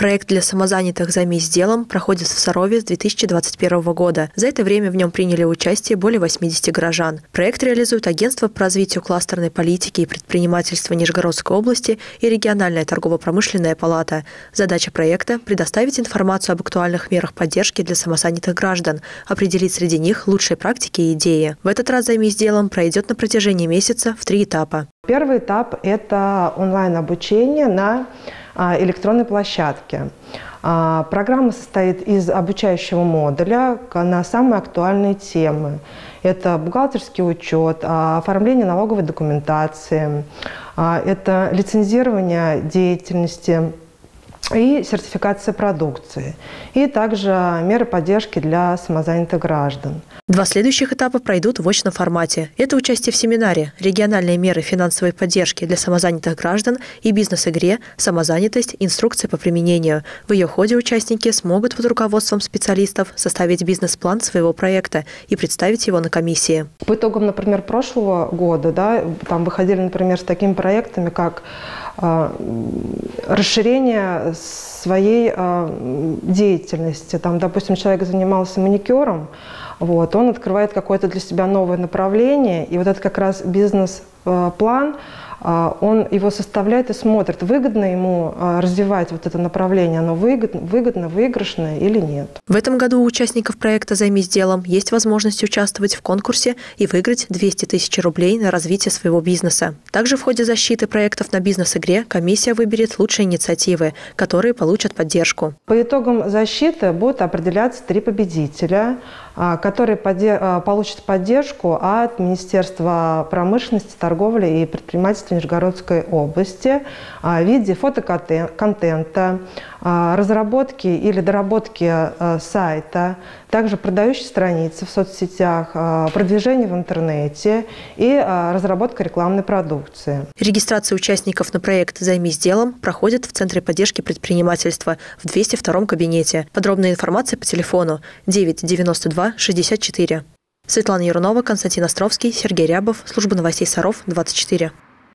Проект для самозанятых «Займись делом» проходит в Сарове с 2021 года. За это время в нем приняли участие более 80 горожан. Проект реализует Агентство по развитию кластерной политики и предпринимательства Нижегородской области и региональная торгово-промышленная палата. Задача проекта – предоставить информацию об актуальных мерах поддержки для самозанятых граждан, определить среди них лучшие практики и идеи. В этот раз «Займись делом» пройдет на протяжении месяца в 3 этапа. Первый этап – это онлайн-обучение на электронной площадке. Программа состоит из обучающего модуля на самые актуальные темы. Это бухгалтерский учет, оформление налоговой документации, это лицензирование деятельности и сертификация продукции, и также меры поддержки для самозанятых граждан. Два следующих этапа пройдут в очном формате. Это участие в семинаре «Региональные меры финансовой поддержки для самозанятых граждан» и «Бизнес-игре. Самозанятость. Инструкции по применению». В ее ходе участники смогут под руководством специалистов составить бизнес-план своего проекта и представить его на комиссии. По итогам, например, прошлого года, там выходили, например, с такими проектами, как расширение своей деятельности. Там, допустим, человек занимался маникюром, он открывает какое-то для себя новое направление, и вот это как раз бизнес-план, он его составляет и смотрит, выгодно ему развивать вот это направление, оно выгодно, выигрышное или нет. В этом году у участников проекта «Займись делом» есть возможность участвовать в конкурсе и выиграть 200 тысяч рублей на развитие своего бизнеса. Также в ходе защиты проектов на «Бизнес-игре» комиссия выберет лучшие инициативы, которые получат поддержку. По итогам защиты будут определяться 3 победителя, которые получат поддержку от Министерства промышленности, торговли и предпринимательства Нижегородской области в виде фотоконтента, разработки или доработки сайта, также продающей страницы в соцсетях, продвижение в интернете и разработка рекламной продукции. Регистрация участников на проект «Займись делом» проходит в Центре поддержки предпринимательства в 202-м кабинете. Подробная информация по телефону 992 64. Светлана Ярунова, Константин Островский, Сергей Рябов, служба новостей Саров-24.